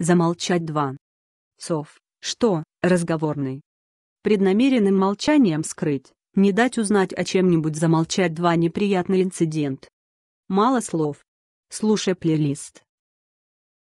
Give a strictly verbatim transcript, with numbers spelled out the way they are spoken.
замолчать два. Сов, что, разговорный. Преднамеренным молчанием скрыть, не дать узнать о чем-нибудь, замолчать два неприятный инцидент. Мало слов. Слушай плейлист.